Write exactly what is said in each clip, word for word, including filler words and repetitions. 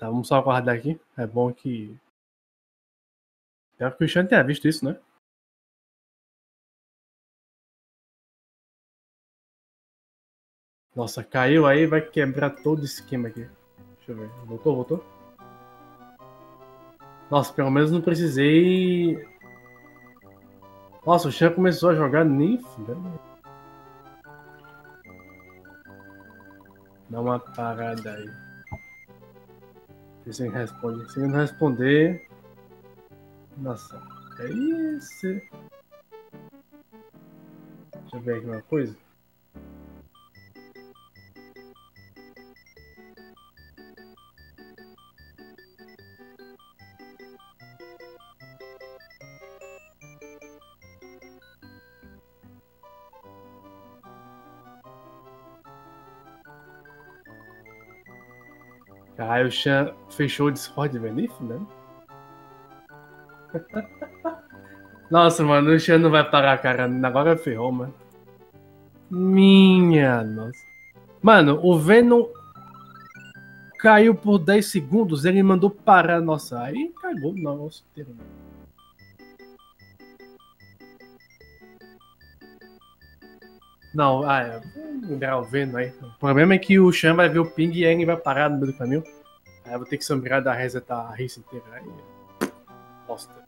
Tá, vamos só aguardar aqui. É bom que... Pior que o Xan tenha visto isso, né? Nossa, caiu aí, vai quebrar todo o esquema aqui. Deixa eu ver. Voltou, voltou? Nossa, pelo menos não precisei... Nossa, o Xan começou a jogar nem... Dá uma parada aí. Você responde. Se não responder... Nossa, é isso. Deixa eu ver aqui uma coisa. Caralho, o Xan fechou o Discord, velho, né? Nossa, mano, o Xan não vai parar, cara. Agora ferrou, mano. Minha nossa. Mano, o Venom caiu por dez segundos. Ele mandou parar, nossa. Aí cagou o nosso inteiro, mano. Não, ah, é. Vou liberar o Venom aí. O problema é que o Xan vai ver o ping e ele vai parar no meio do caminho. Aí eu vou ter que ser obrigado a resetar a race inteira. Aí. Bosta.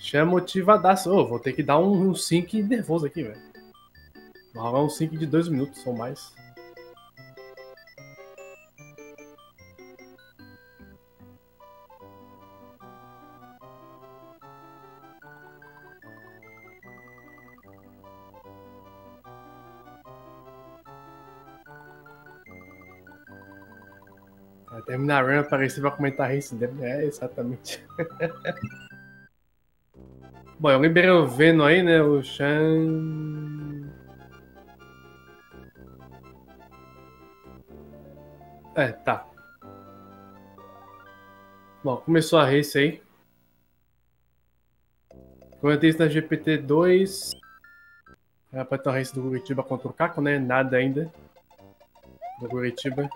Xan é motivadaço. Oh, vou ter que dar um, um sync nervoso aqui, velho. Vou rolar um sync de dois minutos ou mais. Vai terminar a run, aparecer pra comentar isso dele. É, exatamente. Bom, eu liberei o Venom aí, né? O Xan... É, tá. Bom, começou a race aí. Comentei isso na G P T dois. Era pra ter uma race do Curitiba contra o Caco, né? Nada ainda. Do Curitiba.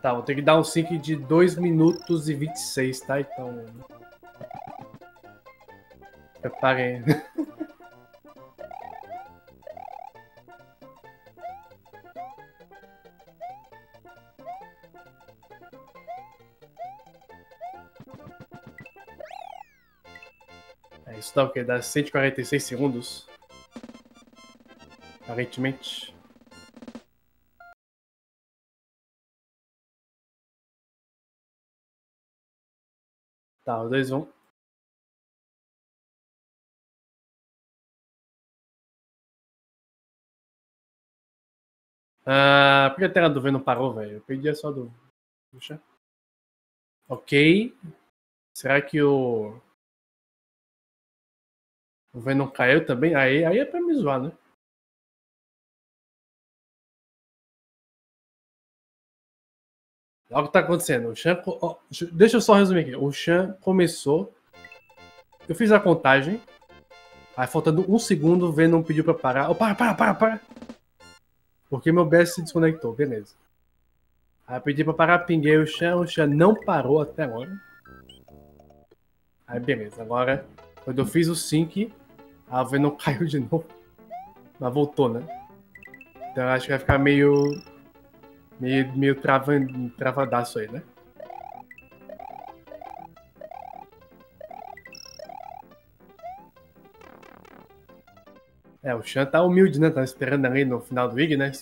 Tá, vou ter que dar um sync de dois minutos e vinte e seis, tá? Então... Preparem. É, isso tá o quê? Dá cento e quarenta e seis segundos. Aparentemente. Tá, os dois vão. Ah, por que a tela do Venom parou, velho? Eu perdi a só do. Puxa. Ok. Será que o. O Venom caiu também? Aí, aí é pra me zoar, né? Olha o que tá acontecendo. O Xan... Deixa eu só resumir aqui. O Xan começou. Eu fiz a contagem. Aí faltando um segundo, o Venom pediu pra parar. Oh, para, para, para, para! Porque meu B S se desconectou, beleza. Aí eu pedi pra parar, pinguei o Xan. O Xan não parou até agora. Aí beleza, agora quando eu fiz o sync, a Venom caiu de novo. Mas voltou, né? Então eu acho que vai ficar meio... Meio, meio trava, travadaço aí, né? É, o Xan tá humilde, né? Tá esperando ali no final do I G, né?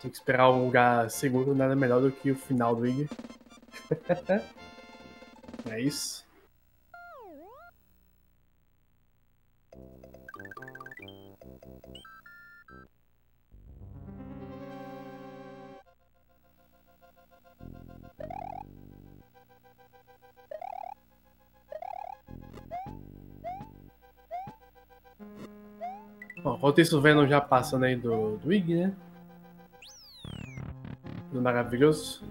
Tem que esperar um lugar seguro, nada melhor do que o final do I G. É isso. Bom, enquanto isso o Venom já passando aí do, do Ig, né? Do maravilhoso.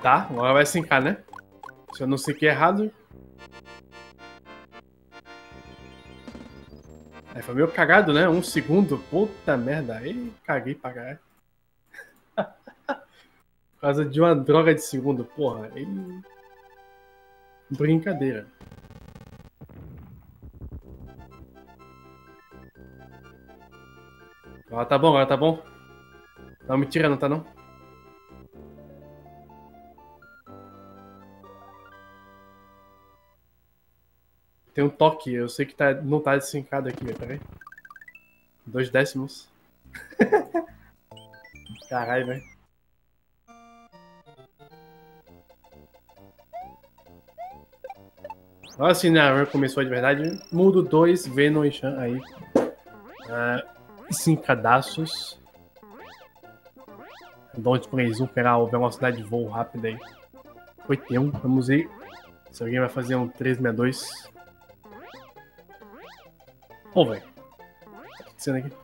Tá, agora vai cincar, né? Se eu não sei que é errado. Aí foi meio cagado, né? Um segundo. Puta merda. Aí caguei pra caralho. Por causa de uma droga de segundo, porra. Aí... Brincadeira. Agora tá bom, agora tá bom. Não me tira, não tá não? Tem um toque, eu sei que tá, não tá desincado aqui, velho, peraí. Dois décimos. Caralho, velho. Agora sim, né, a run começou de verdade. Mundo dois, Venom e Xan aí. Ah, cincadaços. Don't Plays um, pegar a velocidade de voo rápida aí. oitenta e um, vamos ver se alguém vai fazer um três sessenta e dois. Pô, velho. O que tá acontecendo aqui?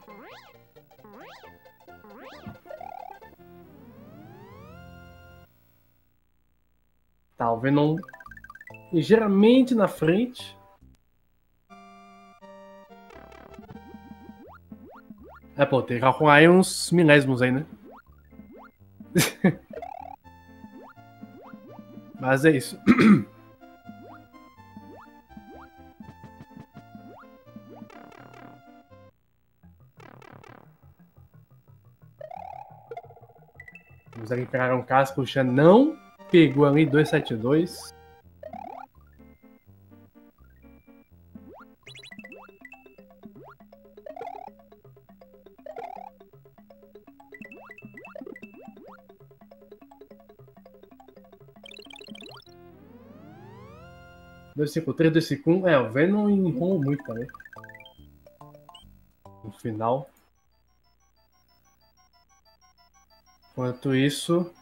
Tá, o Venom ligeiramente na frente. É, pô, tem que calcular aí uns milésimos aí, né? Mas é isso. Vamos ali pegar um casco, o Xan não pegou ali, dois sete dois. dois cinco três, dois cinco um, é, o Venom enrolou muito também. No final. Enquanto isso,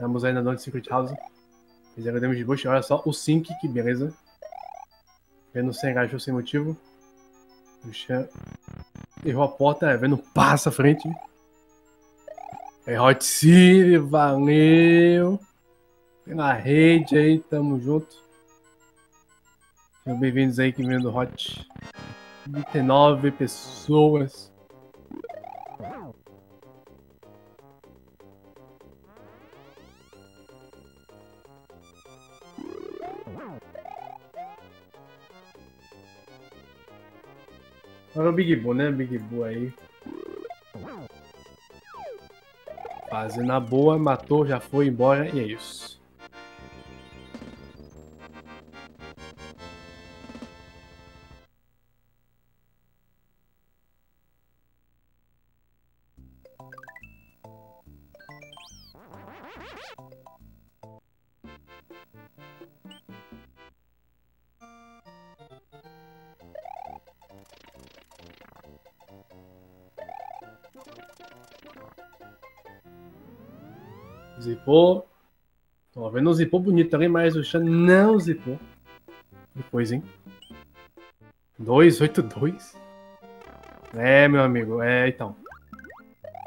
vamos ainda no Secret House. Fizeram damage de boost, olha só, o sync, que beleza. Venom se engajou sem motivo. O Xan errou a porta, é, Venom passa a frente. É Hot City, valeu. Pela rede aí, tamo junto. Sejam bem-vindos aí que vem do Hot. vinte e nove pessoas. Olha o Big Boo, né? Big Boo aí. Fazendo a boa, matou, já foi embora e é isso. Zipou. Tô vendo um zipou bonito também, mas o Xan não zipou. Depois, hein? dois oito dois? É, meu amigo, é, então.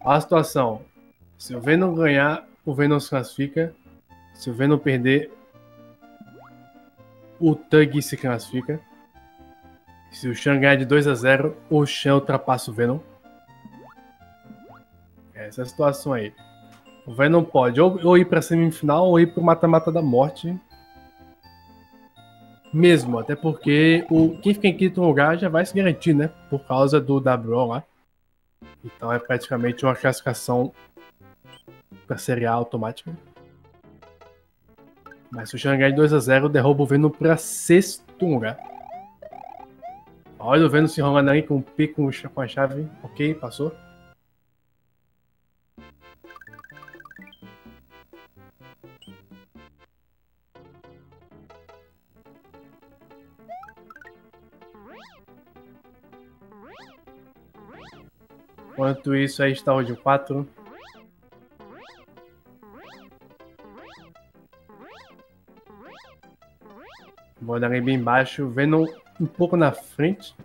A situação. Se o Venom ganhar, o Venom se classifica. Se o Venom perder, o Thug se classifica. Se o Xan ganhar de dois a zero, o Xan ultrapassa o Venom. Essa é a situação aí. O Venom pode ou, ou ir pra semifinal ou ir pro mata-mata da morte. Mesmo, até porque o, quem fica em quinto lugar já vai se garantir, né? Por causa do W O lá. Então é praticamente uma classificação pra Serie A automática. Mas se o Xan ganhar de dois a zero, derruba o Venom pra sexto lugar. Olha o Venom se enrolando ali com o P, com a chave. Ok, passou. Enquanto isso, aí está o de quatro. Vou dar bem embaixo, Venom um pouco na frente.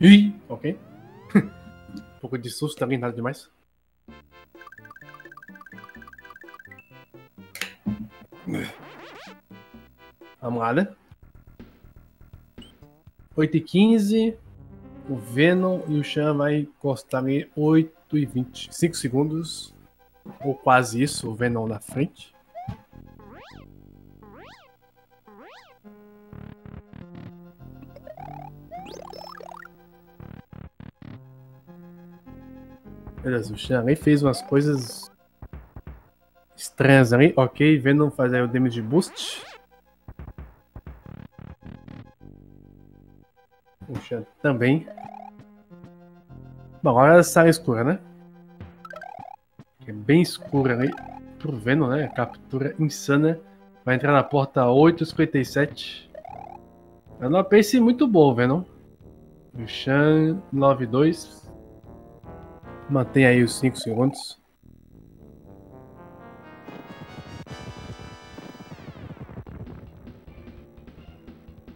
Ih, ok. Um pouco de susto também, nada demais. Vamos lá, né? oito e quinze. O Venom e o Xan vai encostar ali oito e vinte e cinco segundos. Ou quase isso, o Venom na frente. Beleza, o Xan ali fez umas coisas estranhas ali. Ok, Venom faz aí o damage boost. O Xan também. Bom, agora sai escura, né? É bem escura ali pro Venom, né? A captura insana. Vai entrar na porta oito e cinquenta e sete. É uma pace muito boa, Venom. O Xan nove e dois. Mantém aí os cinco segundos.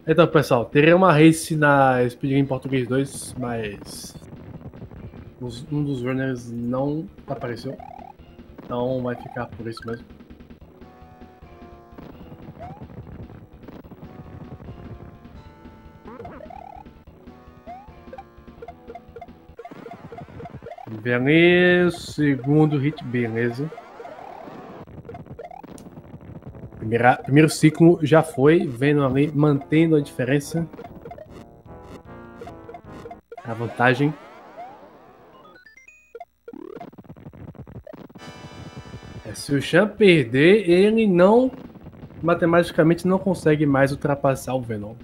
Então, pessoal, terei uma race na Speed Game Português dois, mas os, um dos runners não apareceu. Então vai ficar por isso mesmo. Beleza, segundo hit, beleza. Primeira, primeiro ciclo já foi, vendo ali, mantendo a diferença. A vantagem. É, se o Xan perder, ele não, matematicamente, não consegue mais ultrapassar o Venom.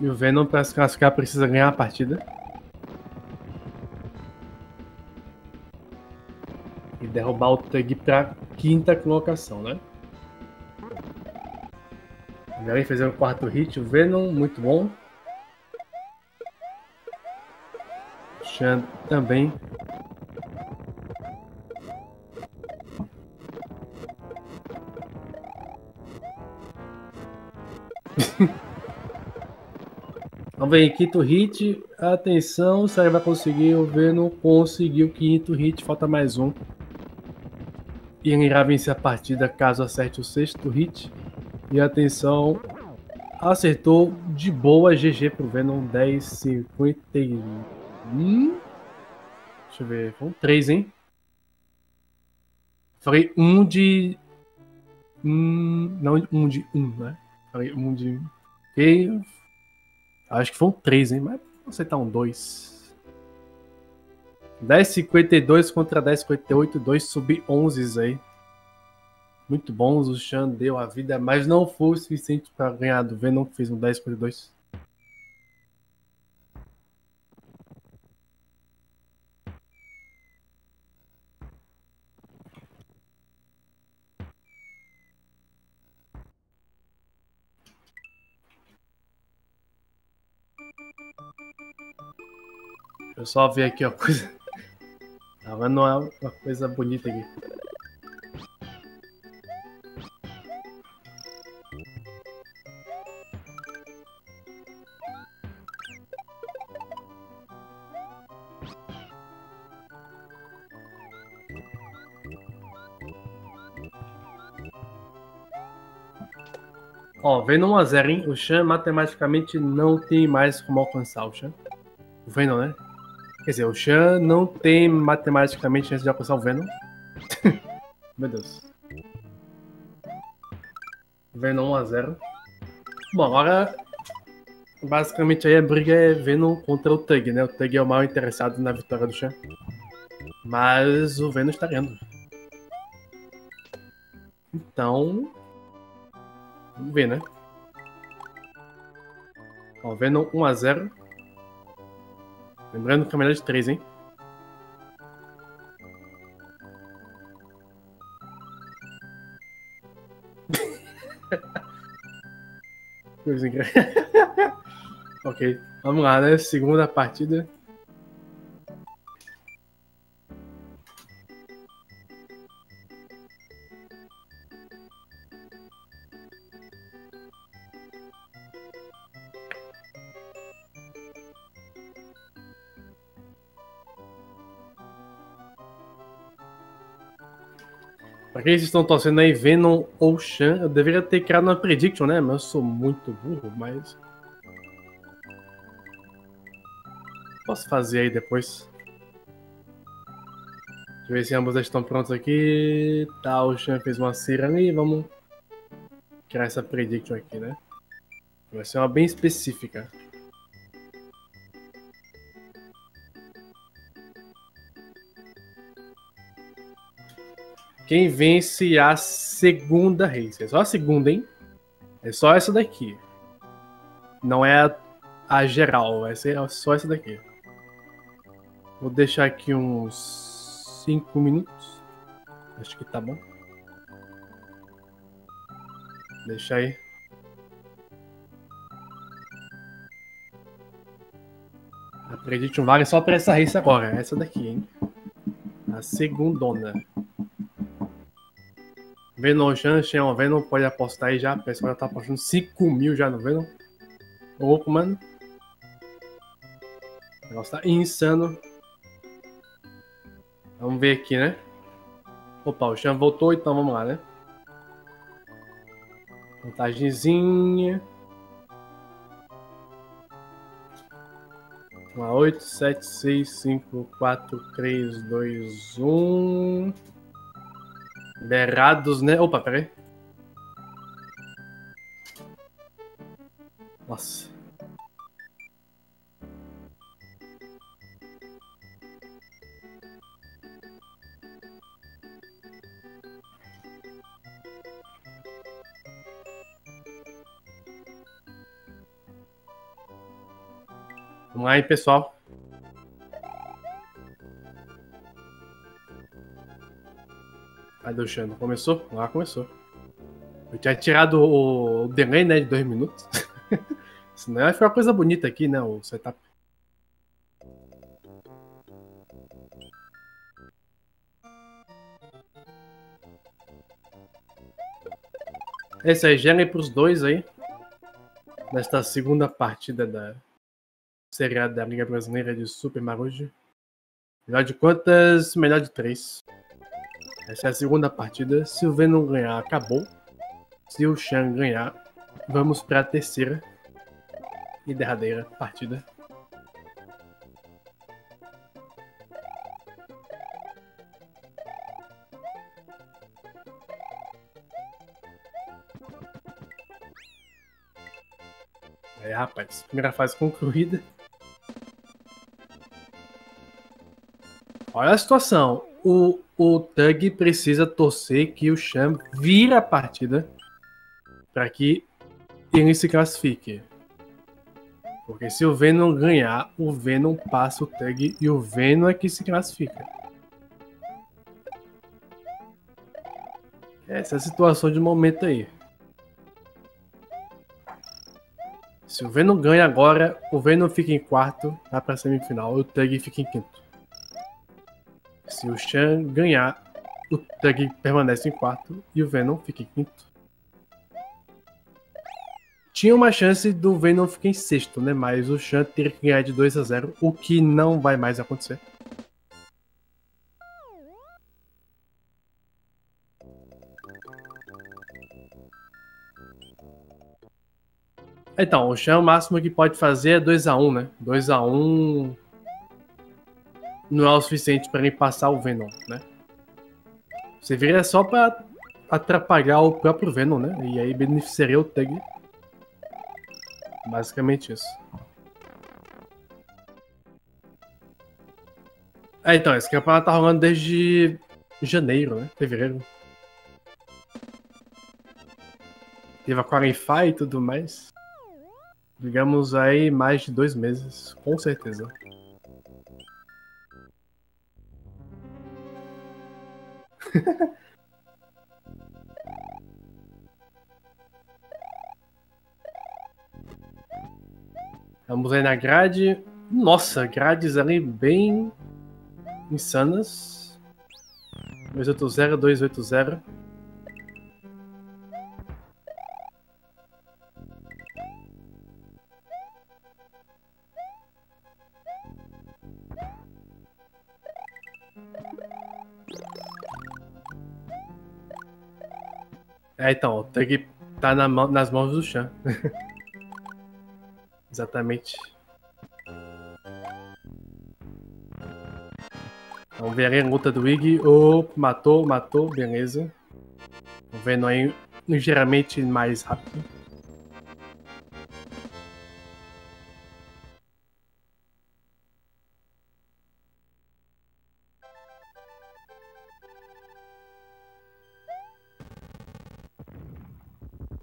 E o Venom, para se classificar, precisa ganhar a partida. E derrubar o Thug para quinta colocação, né? E aí, fizemos o quarto hit. O Venom, muito bom. O Xan também. Vamos ver, quinto hit, atenção, será que vai conseguir? O Venom conseguiu o quinto hit, falta mais um. E ele irá vencer a partida caso acerte o sexto hit. E atenção, acertou de boa, G G pro Venom, dez e cinquenta e um. Deixa eu ver, foram três, hein? Falei um de... Hum, não, um de um, né? Falei um de... Ok... Acho que foi um três, hein? Mas vou aceitar um dois. dez e cinquenta e dois contra dez e cinquenta e oito. dois sub onze aí. Muito bons. O Xan deu a vida, mas não foi o suficiente para ganhar do Venom, que fez um dez e cinquenta e dois. Eu só vi aqui, ó, coisa... Agora não é uma coisa bonita aqui. Ó, vem no um a zero, hein? O Xan matematicamente não tem mais como alcançar o Xan. O Venom, né? Quer dizer, o Xan não tem matematicamente chance de alcançar o Venom. Meu Deus. Venom um a zero. Bom, agora... Basicamente aí a briga é Venom contra o Thug, né? O Thug é o mal interessado na vitória do Xan. Mas o Venom está ganhando. Então... Vamos ver, né? Ó, Venom um a zero. Lembrando que é melhor de três, hein? coisa engraçada. Ok, vamos lá, né? Segunda partida. Pra quem vocês estão torcendo aí, Venom ou Xan, eu deveria ter criado uma prediction, né? Mas eu sou muito burro, mas... posso fazer aí depois. Deixa eu ver se ambos já estão prontos aqui. Tá, o Xan fez uma cera ali, vamos... criar essa prediction aqui, né? Vai ser uma bem específica. Quem vence a segunda race? É só a segunda, hein? É só essa daqui. Não é a, a geral, vai ser só essa daqui. Vou deixar aqui uns cinco minutos. Acho que tá bom. Deixa aí. A prediction vale só pra essa race agora. Essa daqui, hein? A segundona. Venom, Xan, Xan, Venom, pode apostar aí já. O pessoal já tá apostando cinco mil já no Venom. Louco, mano. O negócio tá insano. Vamos ver aqui, né? Opa, o Xan voltou, então vamos lá, né? Vantagemzinha. Vamos lá, oito, sete, seis, cinco, quatro, três, dois, um... Berrados, né? Opa, peraí. Nossa. Vamos lá, hein, pessoal. Cadê o Xan? Começou? Lá começou. Eu tinha tirado o, o delay, né, de dois minutos. Senão vai ficar uma coisa bonita aqui, né, o setup. Esse aí, gera aí pros dois aí. Nesta segunda partida da Serie A da Liga Brasileira de Super Marujo. Melhor de quantas? Melhor de três. Essa é a segunda partida. Se o Venom ganhar, acabou. Se o Xan ganhar, vamos para a terceira e derradeira partida. É, rapaz. Primeira fase concluída. Olha a situação. O, o Thug precisa torcer que o Xan vira a partida para que ele se classifique. Porque se o Venom ganhar, o Venom passa o Thug e o Venom é que se classifica. Essa é a situação de momento aí. Se o Venom ganha agora, o Venom fica em quarto, vai para a semifinal, e o Thug fica em quinto. Se o Xan ganhar, o Thug permanece em quarto e o Venom fica em quinto. Tinha uma chance do Venom ficar em sexto, né? Mas o Xan teria que ganhar de dois a zero, o que não vai mais acontecer. Então, o Xan o máximo que pode fazer é dois a um, né? dois a um... não é o suficiente para ele passar o Venom, né? Você vira só para atrapalhar o próprio Venom, né? E aí beneficiaria o Thug. Basicamente isso. É, então, esse campeonato tá rolando desde janeiro, né? Fevereiro. Teve a Qualify e tudo mais. Digamos aí mais de dois meses, com certeza. Vamos aí na grade. Nossa, grades ali bem insanas. dois oito zero, dois oito zero. É, então, tem que estar na mão, nas mãos do Xan. Exatamente. Vamos ver aí a luta do Iggy. Oh, matou, matou, beleza. O Venom aí ligeiramente mais rápido.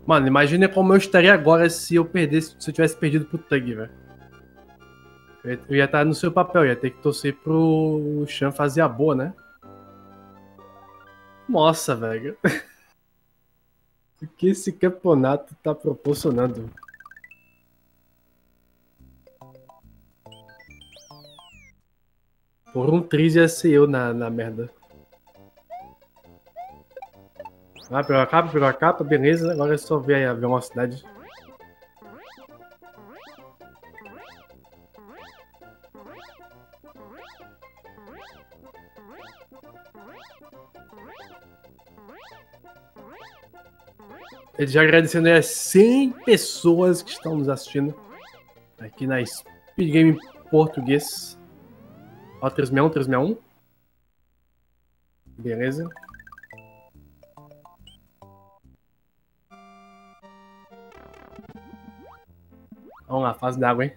Mano, imagina como eu estaria agora se eu perdesse, se eu tivesse perdido pro Thug, velho. Eu ia estar no seu papel, ia ter que torcer pro Xan fazer a boa, né? Nossa, velho. O que esse campeonato tá proporcionando? Por um triz ia ser eu na, na merda. Ah, pegou a capa, pegou a capa, beleza. Agora é só ver aí a velocidade. Ele já agradecendo aí as cem pessoas que estão nos assistindo aqui na Speed Game Português. Ó, três seis um, três seis um. Beleza. Vamos lá, fase d'água, hein?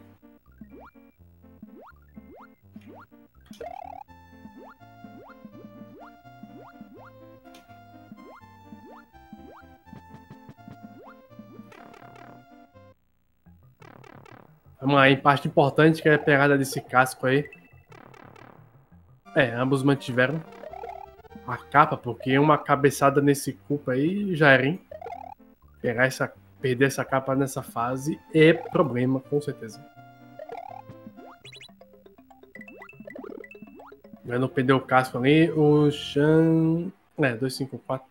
Vamos lá, em parte importante que é a pegada desse casco aí. É, ambos mantiveram a capa, porque uma cabeçada nesse cupo aí já era, hein? Pegar essa... Perder essa capa nessa fase é problema, com certeza. Eu não perder o casco ali. O Xan... É, dois cinco quatro.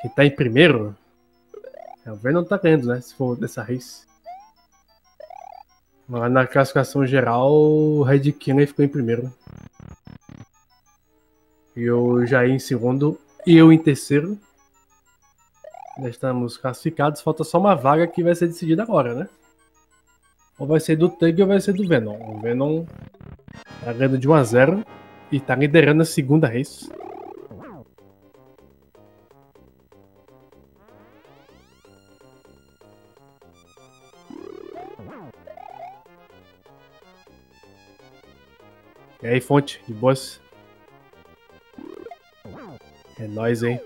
Quem tá em primeiro? É, o Venom tá ganhando, né? Se for dessa race. Mas na classificação geral, o Red Killer ficou em primeiro. E o Jair em segundo e eu em terceiro. Já estamos classificados. Falta só uma vaga que vai ser decidida agora, né? Ou vai ser do Thug ou vai ser do Venom. O Venom tá ganhando de um a zero e tá liderando a segunda race. E aí, fonte, de boas. É nóis, hein?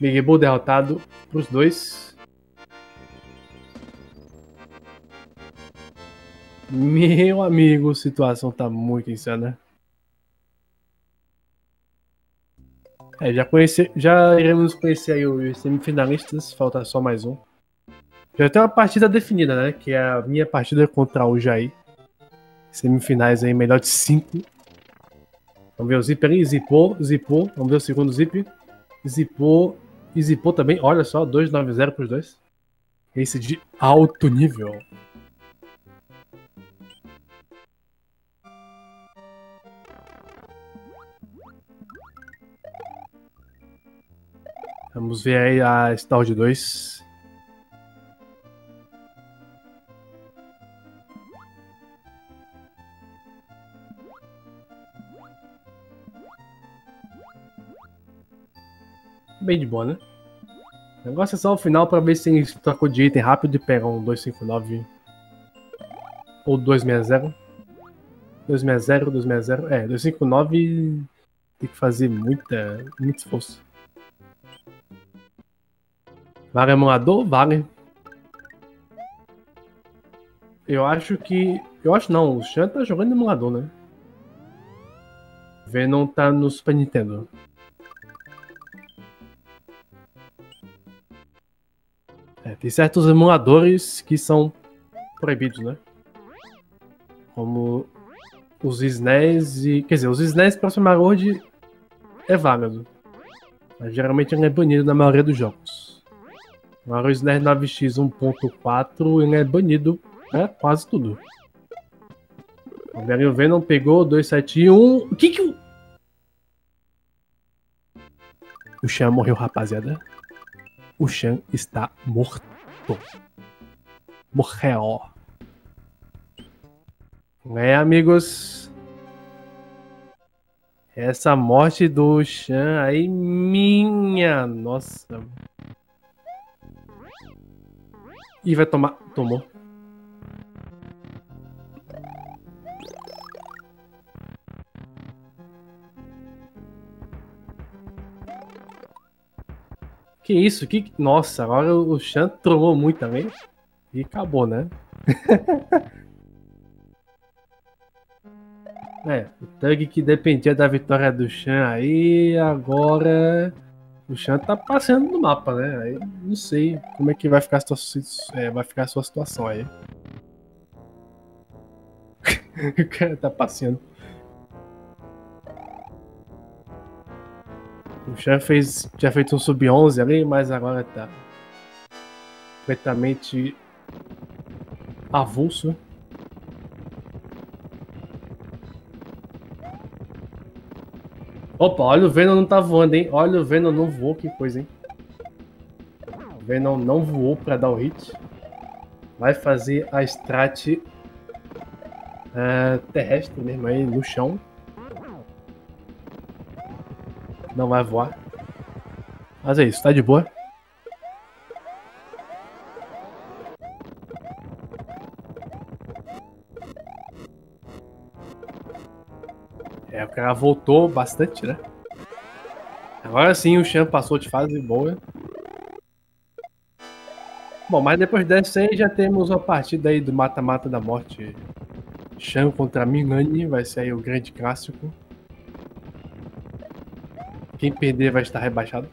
Big Bull derrotado pros dois. Meu amigo, a situação tá muito insana. É, já conhece, já iremos conhecer aí os semifinalistas. Falta só mais um. Já tem uma partida definida, né? Que é a minha partida contra o Jair. Semifinais aí, melhor de cinco. Vamos ver o zip ali, zipou, zipou, vamos ver o segundo zip, zipou e zipou também, olha só, dois nove zero para os dois. Esse de alto nível. Vamos ver aí a Star de dois. Bem de boa, né? O negócio é só o final pra ver se ele trocou de item rápido e pega um dois cinco nove ou dois seis zero. dois seis zero, dois seis zero. É, dois cinco nove tem que fazer muita, muito esforço. Vale emulador? Vale. Eu acho que... Eu acho não, o Xan tá jogando emulador, né? Venom tá no Super Nintendo. É, tem certos emuladores que são proibidos, né? Como os S N E S e... Quer dizer, os S N E S para Super Marujo é válido. Mas geralmente ele é banido na maioria dos jogos. Agora o S N E S nove x um ponto quatro ele é banido pra quase tudo. O Venom pegou dois sete um. O que que o... O Xan morreu, rapaziada. O Xan está morto. Morreu. É, amigos. Essa morte do Xan aí, minha nossa. E vai tomar. Tomou. Que isso? Que... Nossa, agora o Xan trollou muito também. E acabou, né? É, o Thug que dependia da vitória do Xan aí, agora o Xan tá passeando no mapa, né? Aí, não sei como é que vai ficar a sua, é, vai ficar a sua situação aí. O cara tá passeando. O Xan fez, tinha feito um sub onze ali, mas agora tá completamente avulso. Opa, olha o Venom não tá voando, hein? Olha o Venom não voou, que coisa, hein? O Venom não voou pra dar o hit. Vai fazer a strat uh, terrestre mesmo aí no chão. Não vai voar. Mas é isso, tá de boa. É, o cara voltou bastante, né? Agora sim o Xan passou de fase boa. Bom, mas depois dessa aí já temos uma partida aí do mata-mata da morte. Xan contra Milani, vai ser aí o grande clássico. Quem perder vai estar rebaixado.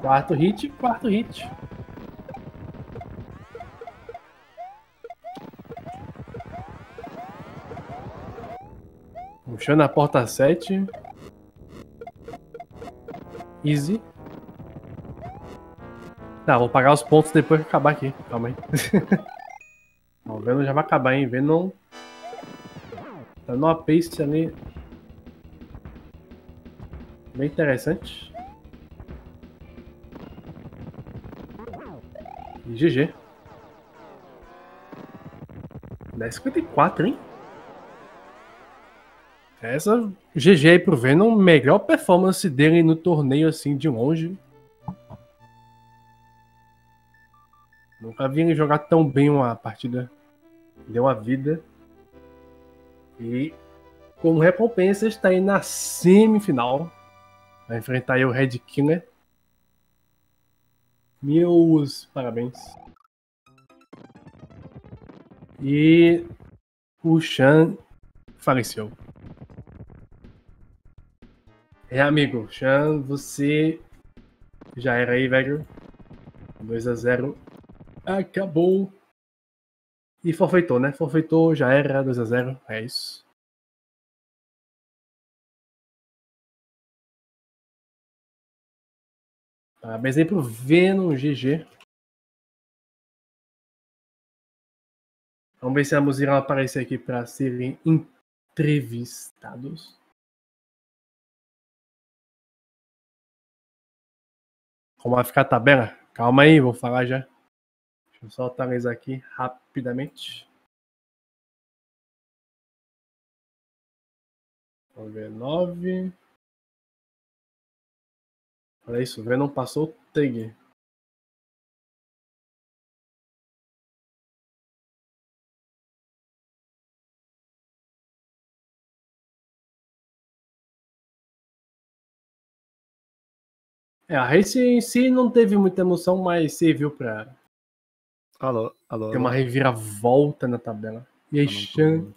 Quarto hit, quarto hit. Puxando a porta sete. Easy. Tá, vou pagar os pontos depois que acabar aqui. Calma aí. Não, o Venom já vai acabar, hein? Venom. Tá numa pace ali. Bem interessante. E G G. dez cinquenta e quatro, hein? Essa G G aí pro Venom. Melhor performance dele no torneio assim de longe. Nunca vi ele jogar tão bem uma partida. Deu a vida. E como recompensa está aí na semifinal. Vai enfrentar aí o Red Killer. Meus parabéns. E o Xan faleceu. É, amigo, Xan, você já era aí, velho. dois a zero. Acabou. E forfeitou, né? Forfeitou, já era, dois a zero. É isso. Parabéns aí pro Venom, G G. Vamos ver se a Muzirão aparecer aqui para serem entrevistados. Como vai ficar a tabela? Calma aí, vou falar já. Deixa eu só atualizar aqui rapidamente. Vamos ver, nove. Olha isso, o Venom passou o Thug. É, a race em si não teve muita emoção, mas serviu pra Alô, alô. Tem uma reviravolta na tabela. E aí, Xan?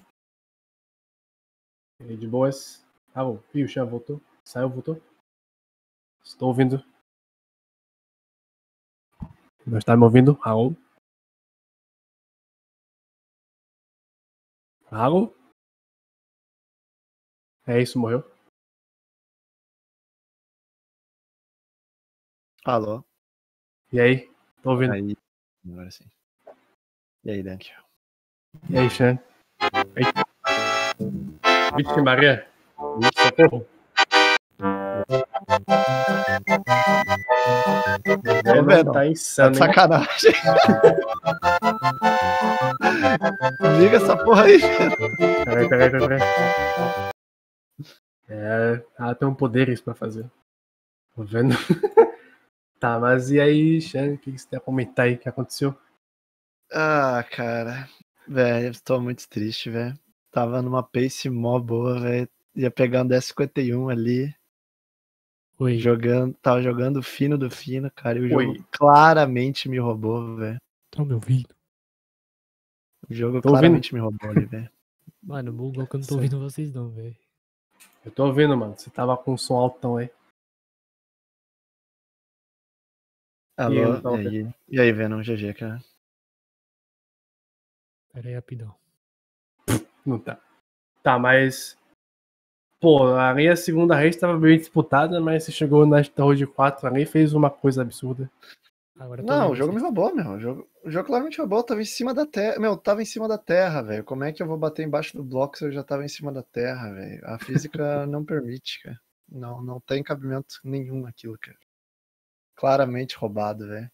E aí, de boas? Raul, ah, e o Xan voltou? Saiu, voltou? Estou ouvindo. Não está me ouvindo, Raul? Raul? É isso, morreu. Alô? E aí? Tô ouvindo. Aí, agora sim. E aí, Dunk? E aí, Xan? Vixe, Maria. Vixe, é, velho, tá insano, tá sacanagem. Liga essa porra aí. Peraí, peraí, peraí. É, ela tem um poderes pra fazer. Tô vendo. Tá, mas e aí, Xan, o que você tem a comentar aí? O que aconteceu? Ah, cara. Velho, eu tô muito triste, velho. Tava numa pace mó boa, velho. Ia pegar um dez cinquenta e um ali. Oi. Jogando, tava jogando fino do fino, cara. E o jogo Oi. claramente me roubou, velho. Tá me ouvindo? O jogo tô claramente ouvindo. me roubou ali, velho. Mano, bugou que eu não tô Sim. ouvindo vocês não, velho. Eu tô ouvindo, mano. Você tava com um som altão aí. Alô, e aí, então, e aí, e aí Venom, G G, cara? Pera aí, rapidão. Não tá. Tá, mas... Pô, a minha segunda race estava bem disputada, mas você chegou na torre de quatro, a minha fez uma coisa absurda. Agora não, o jogo me roubou, meu. O jogo, o jogo claramente roubou, eu tava em cima da terra. Meu, eu tava em cima da terra, velho. Como é que eu vou bater embaixo do bloco se eu já tava em cima da terra, velho? A física não permite, cara. Não, não tem cabimento nenhum aquilo, cara. Claramente roubado, velho.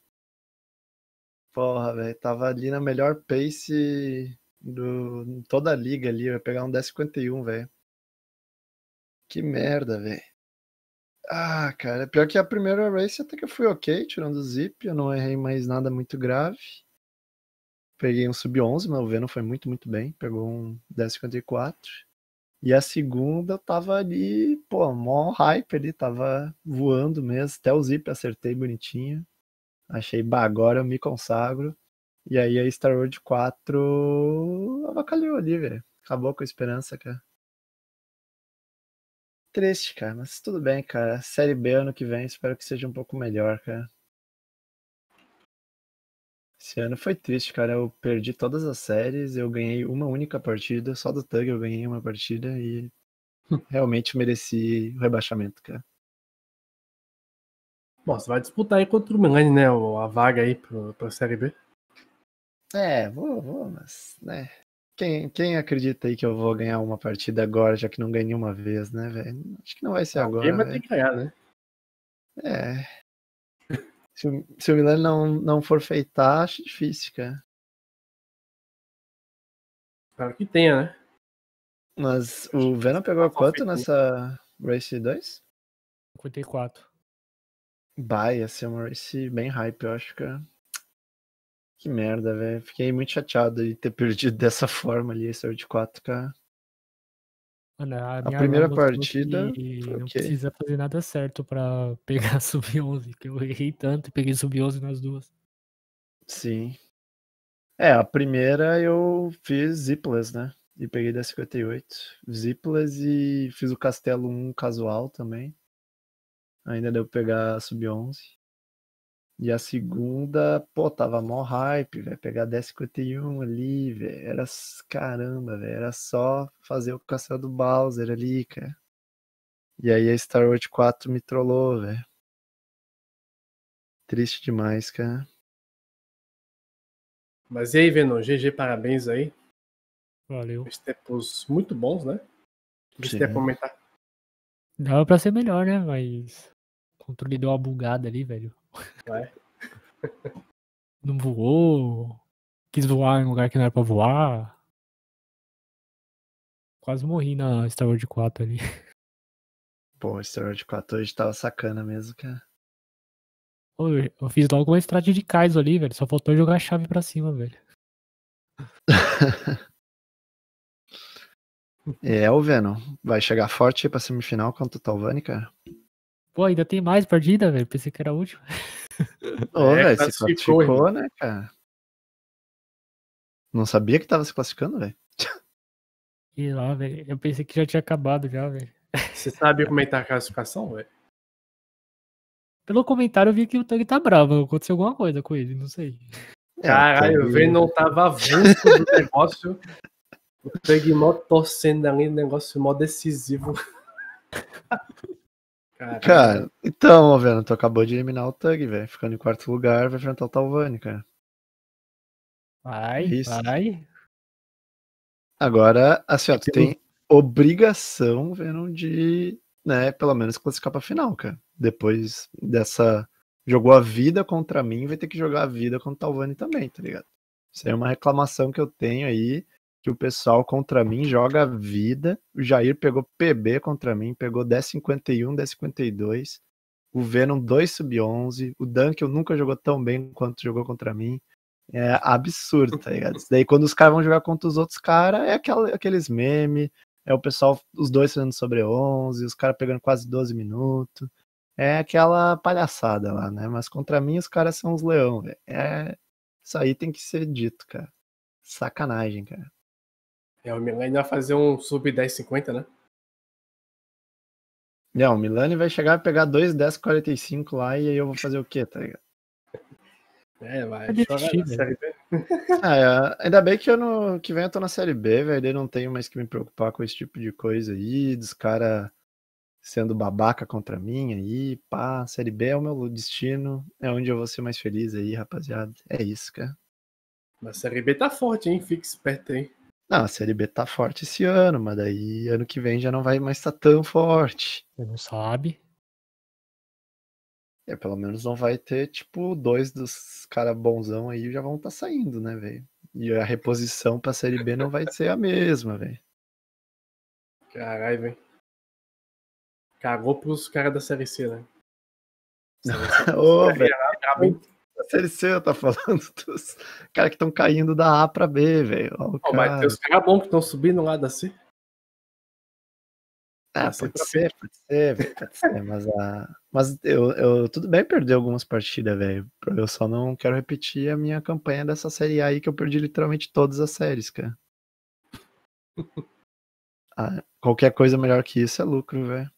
Porra, velho. Tava ali na melhor pace de toda a liga ali. Eu ia pegar um dez cinquenta e um, velho. Que merda, velho. Ah, cara, pior que a primeira race até que eu fui ok, tirando o zip, eu não errei mais nada muito grave. Peguei um sub onze, mas o Venom foi muito, muito bem, pegou um dez cinquenta e quatro. E a segunda eu tava ali, pô, mó hype ali, tava voando mesmo, até o zip acertei bonitinho. Achei, bah, agora eu me consagro. E aí a Star World quatro avacalhou ali, velho. Acabou com a esperança, cara. Triste, cara, mas tudo bem, cara. Série B ano que vem, espero que seja um pouco melhor, cara. Esse ano foi triste, cara. Eu perdi todas as séries, eu ganhei uma única partida, só do Thug eu ganhei uma partida e realmente mereci o rebaixamento, cara. Bom, você vai disputar aí contra o Milani, né? A vaga aí pro, pra Série B. É, vou, vou, mas, né... Quem, quem acredita aí que eu vou ganhar uma partida agora, já que não ganhei uma vez, né, velho? Acho que não vai ser agora. Quem vai ter que ganhar, né? É. Se o, se o Milani não, não for feitar, acho difícil, cara. Claro que tenha, né? Mas o Venom pegou quanto nessa Race dois? cinquenta e quatro. Bah, ia ser uma Race bem hype, eu acho, cara. Que merda, velho. Fiquei muito chateado de ter perdido dessa forma ali, esse de quatro K. Mano, a, a primeira partida... Não okay. precisa fazer nada certo pra pegar sub onze, que eu errei tanto e peguei sub onze nas duas. Sim. É, a primeira eu fiz Zipless, né? E peguei da cinquenta e oito. Zipless e fiz o Castelo um casual também. Ainda deu pra pegar sub onze. E a segunda, pô, tava mó hype, velho, pegar dez cinquenta e um ali, velho, era, caramba, velho, era só fazer o castelo do Bowser ali, cara. E aí a Star Wars quatro me trollou, velho. Triste demais, cara. Mas e aí, Venom, G G, parabéns aí. Valeu. Os tempos muito bons, né? Você quer comentar? Dava pra ser melhor, né, mas o controle deu uma bugada ali, velho. Vai. Não voou, quis voar em um lugar que não era pra voar. Quase morri na Star Wars quatro ali. Pô, Star Wars quatro hoje tava sacana mesmo, cara. Eu, eu fiz logo uma estrada de Kaizo ali, velho. Só faltou jogar a chave pra cima, velho. É, o Venom vai chegar forte aí pra semifinal contra o Talvânica, cara. Pô, ainda tem mais partida, velho. Pensei que era a última. Ô, velho, se classificou, né, cara? Não sabia que tava se classificando, velho. E lá, velho. Eu pensei que já tinha acabado já, velho. Você sabe como é que tá a classificação, velho? Pelo comentário eu vi que o Thug tá bravo. Aconteceu alguma coisa com ele, não sei. Caralho, o Venom tava avulso do negócio. O Thug mó torcendo ali, negócio mó decisivo. Caralho. Cara, então, Venom, tu acabou de eliminar o Thug, velho. Ficando em quarto lugar, vai enfrentar o Talvânica. Vai, Isso. vai. Agora, assim, ó, tu tem obrigação, Venom, de, né, pelo menos classificar pra final, cara. Depois dessa... Jogou a vida contra mim, vai ter que jogar a vida contra o Talvani também, tá ligado? Isso aí é uma reclamação que eu tenho aí, que o pessoal contra mim joga a vida. O Jair pegou P B contra mim, pegou dez cinquenta e um, dez cinquenta e dois. O Venom dois sub onze. O Dunk eu nunca jogou tão bem quanto jogou contra mim. É absurdo, tá ligado? Isso daí quando os caras vão jogar contra os outros caras, é aquela, aqueles memes, é o pessoal, os dois fazendo sobre onze, os caras pegando quase doze minutos. É aquela palhaçada lá, né? Mas contra mim os caras são os leão, velho. É... Isso aí tem que ser dito, cara. Sacanagem, cara. É, o Milani vai fazer um sub dez cinquenta, né? Não, o Milani vai chegar e pegar dois dez quarenta e cinco lá e aí eu vou fazer o quê, tá ligado? É, vai. É difícil, na Série B. Ah, é, ainda bem que ano que vem eu tô na Série B, velho. Eu não tenho mais que me preocupar com esse tipo de coisa aí, dos caras... sendo babaca contra mim aí, pá, Série B é o meu destino, é onde eu vou ser mais feliz aí, rapaziada. É isso, cara. Mas a Série B tá forte, hein? Fique esperto aí. Não, a Série B tá forte esse ano, mas daí ano que vem já não vai mais estar tão forte. Você não sabe? É, pelo menos não vai ter, tipo, dois dos caras bonzão aí já vão estar tá saindo, né, velho? E a reposição pra Série B não vai ser a mesma, velho. Caralho, velho. Cagou pros caras da Serie C, né? Ô, velho. A Serie C, eu tô falando dos caras que estão caindo da A pra B, velho. Oh, mas tem os caras bons que estão subindo lá da C. Ah, pode ser, pode ser, velho. Pode ser, mas a... Mas eu, eu tudo bem perder algumas partidas, velho. Eu só não quero repetir a minha campanha dessa Série A aí, que eu perdi literalmente todas as séries, cara. Ah, qualquer coisa melhor que isso é lucro, velho.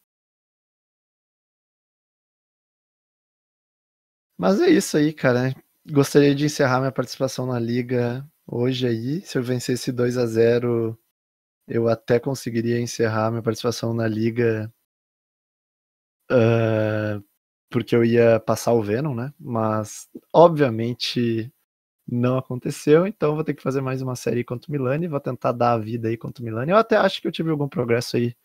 Mas é isso aí, cara. Gostaria de encerrar minha participação na Liga hoje aí. Se eu vencesse dois a zero, eu até conseguiria encerrar minha participação na Liga uh, porque eu ia passar o Venom, né? Mas, obviamente, não aconteceu. Então, vou ter que fazer mais uma série contra o Milani. Vou tentar dar a vida aí contra o Milani. Eu até acho que eu tive algum progresso aí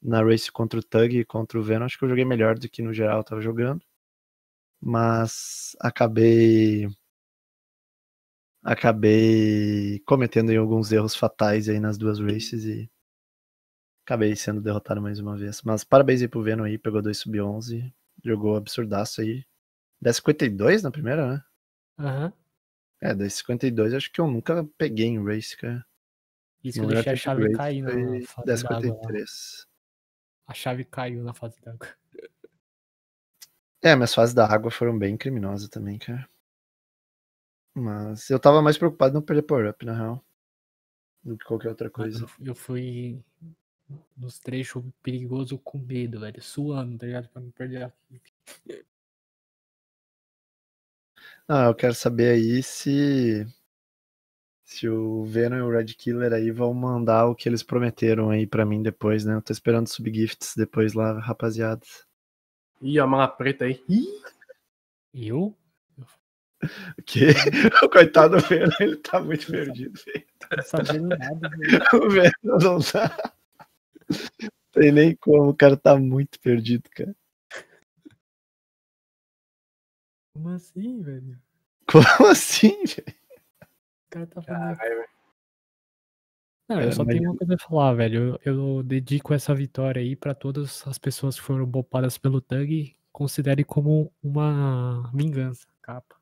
na race contra o Thug e contra o Venom. Acho que eu joguei melhor do que, no geral, eu tava jogando. Mas acabei acabei cometendo alguns erros fatais aí nas duas races e acabei sendo derrotado mais uma vez. Mas parabéns aí pro Venom aí, pegou dois sub onze, jogou absurdaço aí. dez cinquenta e dois na primeira, né? Aham. Uhum. É, dez cinquenta e dois acho que eu nunca peguei em race, cara. Isso, eu deixei a chave cair na fase dez cinquenta e três. A chave caiu na fase d'água. É, minhas fases da água foram bem criminosas também, cara. Mas eu tava mais preocupado em não perder power-up, na real, do que qualquer outra coisa. Eu fui nos trechos perigosos com medo, velho. Suando, tá ligado? Pra não perder a... Ah, eu quero saber aí se... Se o Venom e o Red Killer aí vão mandar o que eles prometeram aí pra mim depois, né? Eu tô esperando subgifts depois lá, rapaziada. Ih, a mala preta aí. Ih. Eu? O quê? O coitado do Venom, ele tá muito perdido. Não sabendo nada. Velho. O Venom não tá. Tem nem como, o cara tá muito perdido, cara. Como assim, velho? Como assim, velho? O cara tá falando... Caralho, não, eu só tenho uma coisa a falar, velho. Eu, eu dedico essa vitória aí pra todas as pessoas que foram bopadas pelo Thug. Considere como uma vingança, capa.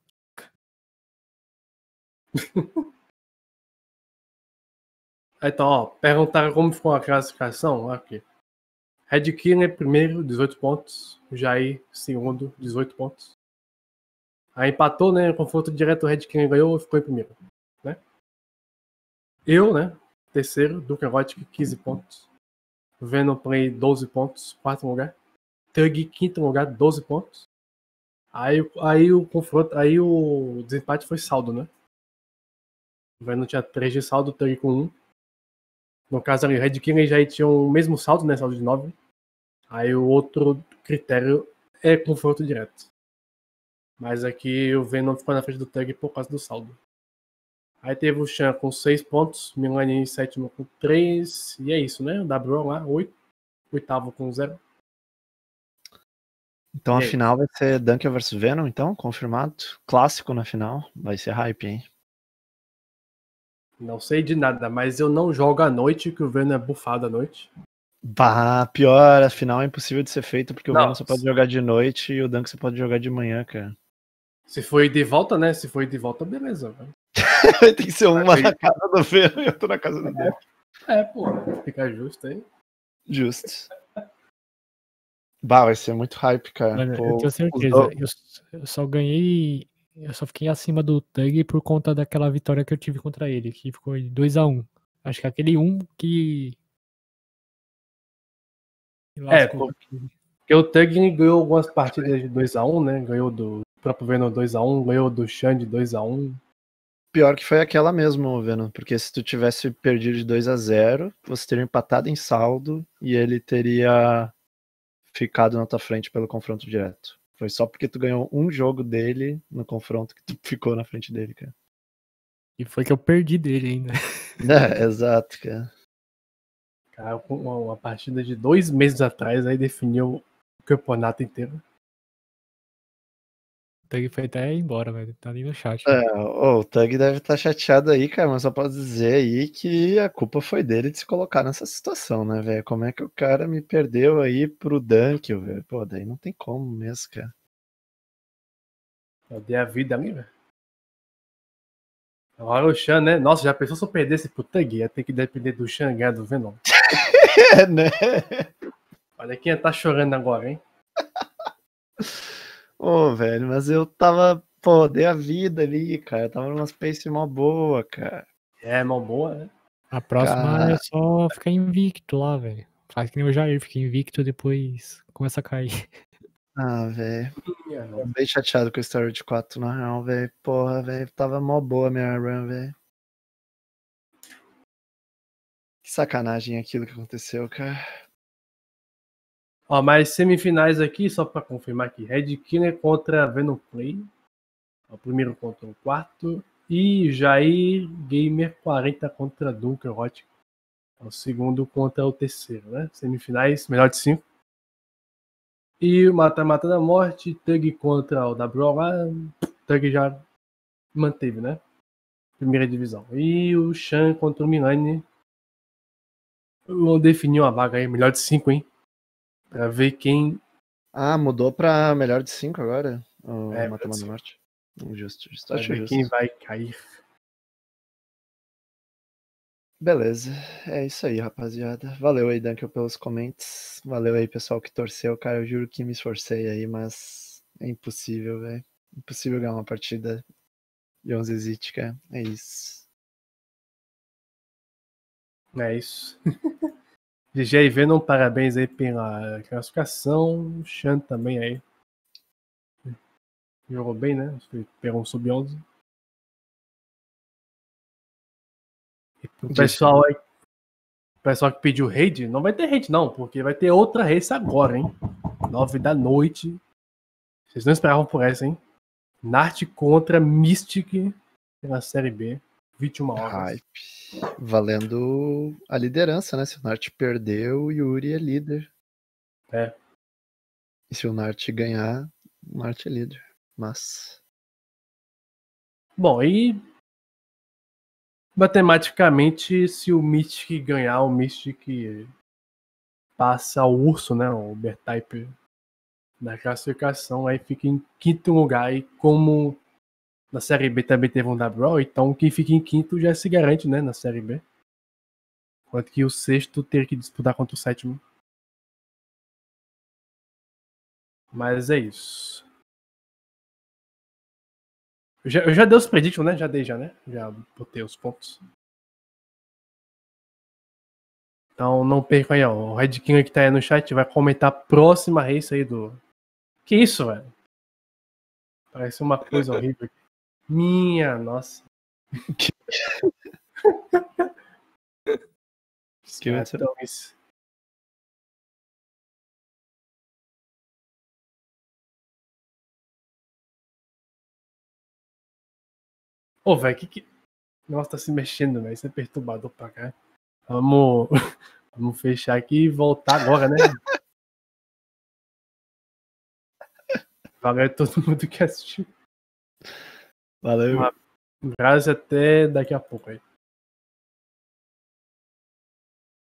Então, ó, perguntaram como ficou a classificação. Aqui. Red Killer primeiro, dezoito pontos. Jair, segundo, dezoito pontos. Aí empatou, né? Confronto direto, o Red Killer ganhou e ficou em primeiro. Eu, né? Terceiro, Duke Erotic, quinze pontos. Venom Play, doze pontos. Quarto lugar. Thug, quinto lugar, doze pontos. Aí, aí o confronto, aí o desempate foi saldo, né? O Venom tinha três de saldo, o Thug com um. No caso ali, o Red King já tinha o mesmo saldo, né? Saldo de nove. Aí o outro critério é confronto direto. Mas aqui o Venom ficou na frente do Thug por causa do saldo. Aí teve o Xan com seis pontos, Milani em sétimo com três, e é isso, né? O W lá, oito, oitavo com zero. Então a final vai ser Dunker versus Venom, então, confirmado. Clássico na final, vai ser hype, hein? Não sei de nada, mas eu não jogo à noite, que o Venom é bufado à noite. Bah, pior, a final é impossível de ser feita, porque o não, Venom você pode jogar de noite e o Dunk você pode jogar de manhã, cara. Se foi de volta, né? Se foi de volta, beleza, velho. Tem que ser uma na casa do Venom e eu tô na casa do Dunk. É, pô, fica justo aí. Justo. Bah, vai ser muito hype, cara. Olha, pô, eu tenho certeza. Eu, eu só ganhei. Eu só fiquei acima do Thug por conta daquela vitória que eu tive contra ele, que ficou dois a um. Acho que aquele um que. É, porque o Thug ganhou algumas partidas de dois a um, né? Ganhou do próprio Venom dois a um, ganhou do Xande dois a um. Pior que foi aquela mesmo, Venom, porque se tu tivesse perdido de dois a zero, você teria empatado em saldo e ele teria ficado na tua frente pelo confronto direto. Foi só porque tu ganhou um jogo dele no confronto que tu ficou na frente dele, cara. E foi que eu perdi dele ainda. É, exato, cara. Cara, uma partida de dois meses atrás aí definiu o campeonato inteiro. O Thug foi até embora, velho. Tá ali no chat. É, né? O Thug deve estar tá chateado aí, cara, mas só posso dizer aí que a culpa foi dele de se colocar nessa situação, né, velho? Como é que o cara me perdeu aí pro Dunk, velho? Pô, daí não tem como mesmo, cara. Eu dei a vida ali, velho. Agora o Xan, né? Nossa, já pensou se eu perdesse pro Thug? Ia ter que depender do Xan ganhar do Venom. É, né? Olha quem tá chorando agora, hein? Ô, oh, velho, mas eu tava, pô, dei a vida ali, cara. Eu tava numa space mó boa, cara. É, mó boa, né? A próxima cara... é só ficar invicto lá, velho. Faz que nem o Jair, fica invicto, depois começa a cair. Ah, velho. Tô bem chateado com o Story de quatro, na real, velho. Porra, velho, tava mó boa a minha run, velho. Que sacanagem aquilo que aconteceu, cara. Ó, mas semifinais aqui, só pra confirmar aqui, Red Killer contra Venom Play, o primeiro contra o quarto, e Jair Gamer quarenta contra Dunk Erotic, o segundo contra o terceiro, né? Semifinais, melhor de cinco. E o Mata-Mata da Morte, Thug contra o W L A, Thug já manteve, né? Primeira divisão. E o Xan contra o Milani, definiu a vaga aí, melhor de cinco, hein? Pra ver quem... Ah, mudou pra melhor de cinco agora? O é, Mata-Mata da Morte. Justo, justo. Pra ver quem vai cair. Beleza. É isso aí, rapaziada. Valeu aí, Dunkel, pelos comentários. Valeu aí, pessoal que torceu. Cara, eu juro que me esforcei aí, mas é impossível, velho. Impossível ganhar uma partida de onze zit, cara. É isso. É isso. G G e Venom, parabéns aí pela classificação. O Xan também aí. Jogou bem, né? Pegou um sub onze. E pro pessoal aí, o pessoal que pediu raid, não vai ter raid não, porque vai ter outra raid agora, hein? nove da noite. Vocês não esperavam por essa, hein? Nart contra Mystic pela Série B. vinte e uma horas. Hype. Valendo a liderança, né? Se o Nart perder, o Yuri é líder. É. E se o Nart ganhar, o Nart é líder. Mas... Bom, e... matematicamente, se o Mystic ganhar, o Mystic passa o urso, né? O Bertype na classificação. Aí fica em quinto lugar. E como... na Série B também teve um W O, então quem fica em quinto já se garante, né, na Série B. Enquanto que o sexto ter que disputar contra o sétimo. Mas é isso. Eu já, eu já dei os predictions, né? Já dei já, né? Já botei os pontos. Então não percam aí, ó. O Red King que tá aí no chat vai comentar a próxima race aí do... Que isso, velho? Parece uma coisa horrível. Minha, nossa. Que... que vai ser isso. Ô, velho, que que... Nossa, tá se mexendo, velho. Isso é perturbador pra cá. Vamos... Vamos fechar aqui e voltar agora, né? Valeu a todo mundo que assistiu. Valeu. Um abraço até daqui a pouco aí.